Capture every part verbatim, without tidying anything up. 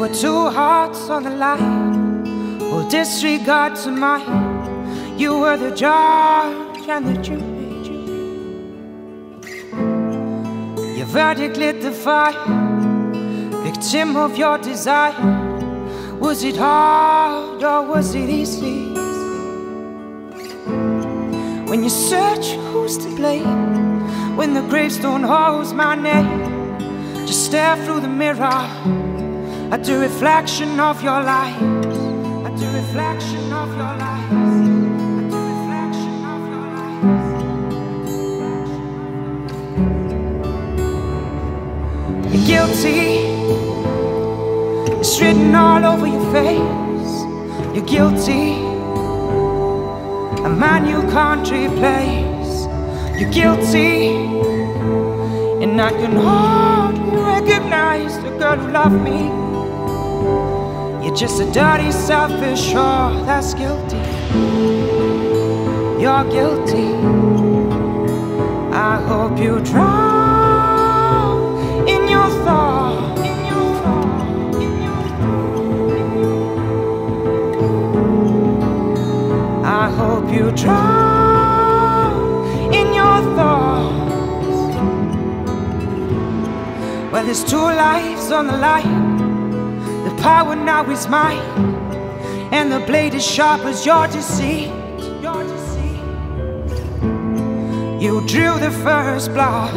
There were two hearts on the line, oh, disregard to mine. You were the judge and the jury. Your verdict lit the fire, victim of your desire. Was it hard or was it easy? When you search, who's to blame? When the gravestone holds my name, just stare through the mirror at the reflection of your life, at the reflection of your life, at the reflection of your life. You're guilty, it's written all over your face. You're guilty. A man you can't replace. You're guilty, and I can hardly recognize the girl who loved me. You're just a dirty, selfish whore. Oh, that's guilty. You're guilty. I hope you drown in your thoughts. I hope you drown in your thoughts. Well, there's two lives on the line. The power now is mine, and the blade is sharp as your deceit. Your deceit. You drew the first blood,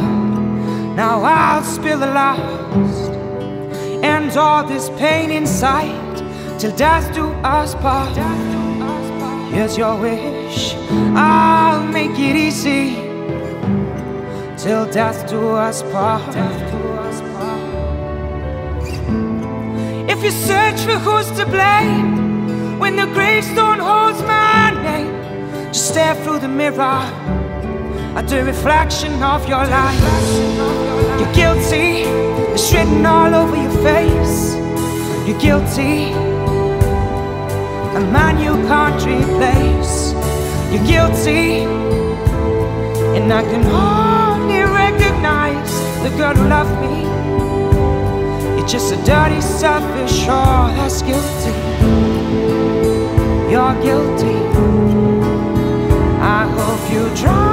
now I'll spill the last. And all this pain inside, till death do us part. Here's your wish, I'll make it easy, till death do us part. If you search for who's to blame, when the gravestone holds my name, just stare through the mirror at the reflection of your life. You're guilty, it's written all over your face. You're guilty, a man you can't replace. You're guilty, and I can hardly recognize the girl who loved me. You're just a dirty, selfish whore. That's guilty. You're guilty. I hope you drown.